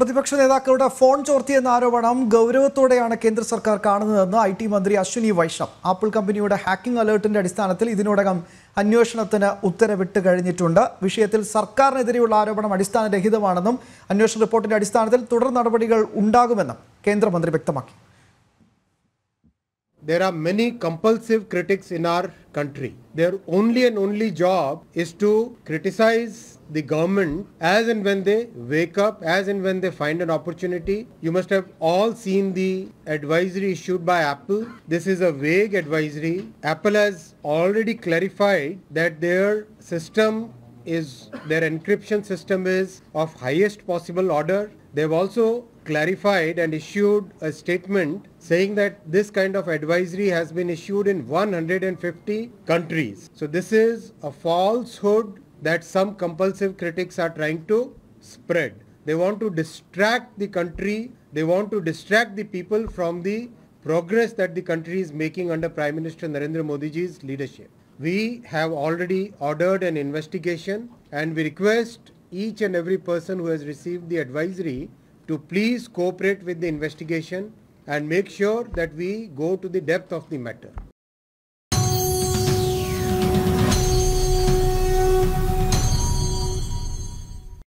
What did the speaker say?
പ്രതിപക്ഷ നേതാക്കളുടെ ഫോൺ ചോർത്തിയെന്ന ആരോപണം ഗൗരവത്തോടെയാണ് കേന്ദ്ര സർക്കാർ കാണുന്നതെന്ന് ഐടി മന്ത്രി അശ്വിനി വൈഷ്ണവ് ആപ്പിൾ കമ്പനിയുടെ ഹാക്കിംഗ് അലേർട്ടിന്റെ അടിസ്ഥാനത്തിൽ ഇതിനോടകം അന്വേഷണത്തിന് ഉത്തരവിട്ട് കഴിഞ്ഞിട്ടുണ്ട്. വിഷയത്തിൽ സർക്കാരിനെതിരെയുള്ള ആരോപണം അടിസ്ഥാനരഹിതമാണെന്നും അന്വേഷണ റിപ്പോർട്ടിന്റെ അടിസ്ഥാനത്തിൽ തുടർ നടപടികൾ ഉണ്ടാകുമെന്നും കേന്ദ്രമന്ത്രി വ്യക്തമാക്കി. There are many compulsive critics in our country. Their only and only job is to criticize the government as and when they wake up, as and when they find an opportunity. You must have all seen the advisory issued by Apple. This is a vague advisory. Apple has already clarified that their system is, their encryption system is of highest possible order. They've also clarified and issued a statement saying that this kind of advisory has been issued in 150 countries. So this is a falsehood that some compulsive critics are trying to spread. They want to distract the country, they want to distract the people from the progress that the country is making under Prime Minister Narendra Modi ji's leadership. We have already ordered an investigation and we request each and every person who has received the advisory to please cooperate with the investigation and make sure that we go to the depth of the matter.